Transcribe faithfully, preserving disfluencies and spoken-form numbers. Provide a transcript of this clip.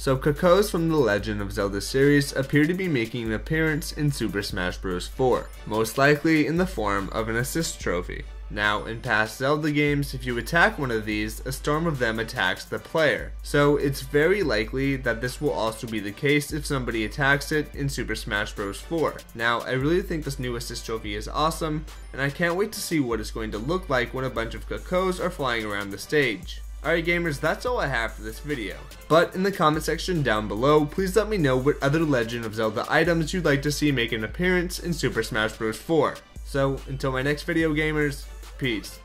So Kakos from the Legend of Zelda series appear to be making an appearance in Super Smash Bros. four, most likely in the form of an Assist Trophy. Now, in past Zelda games, if you attack one of these, a storm of them attacks the player, so it's very likely that this will also be the case if somebody attacks it in Super Smash Bros. four. Now, I really think this new assist trophy is awesome, and I can't wait to see what it's going to look like when a bunch of Kakos are flying around the stage. Alright gamers, that's all I have for this video, but in the comment section down below, please let me know what other Legend of Zelda items you'd like to see make an appearance in Super Smash Bros. four. So, until my next video gamers, peace.